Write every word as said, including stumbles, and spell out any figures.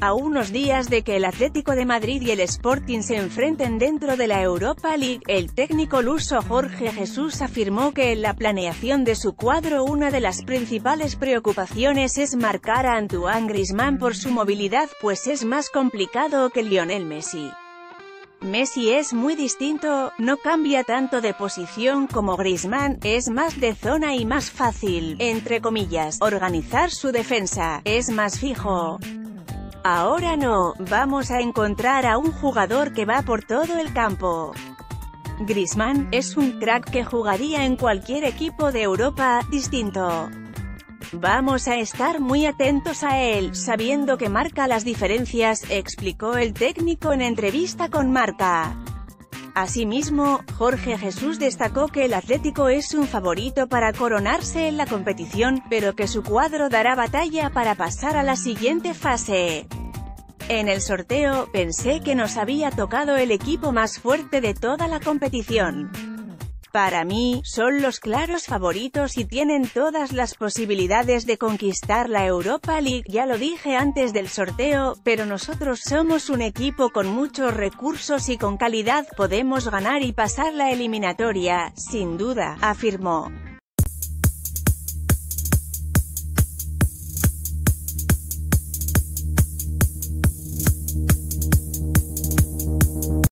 A unos días de que el Atlético de Madrid y el Sporting se enfrenten dentro de la Europa League, el técnico luso Jorge Jesús afirmó que en la planeación de su cuadro una de las principales preocupaciones es marcar a Antoine Griezmann por su movilidad, pues es más complicado que Lionel Messi. Messi es muy distinto, no cambia tanto de posición como Griezmann, es más de zona y más fácil, entre comillas, organizar su defensa, es más fijo. Ahora no, vamos a encontrar a un jugador que va por todo el campo. Griezmann es un crack que jugaría en cualquier equipo de Europa, distinto. Vamos a estar muy atentos a él, sabiendo que marca las diferencias, explicó el técnico en entrevista con Marca. Asimismo, Jorge Jesús destacó que el Atlético es un favorito para coronarse en la competición, pero que su cuadro dará batalla para pasar a la siguiente fase. En el sorteo, pensé que nos había tocado el equipo más fuerte de toda la competición. Para mí, son los claros favoritos y tienen todas las posibilidades de conquistar la Europa League, ya lo dije antes del sorteo, pero nosotros somos un equipo con muchos recursos y con calidad, podemos ganar y pasar la eliminatoria, sin duda, afirmó.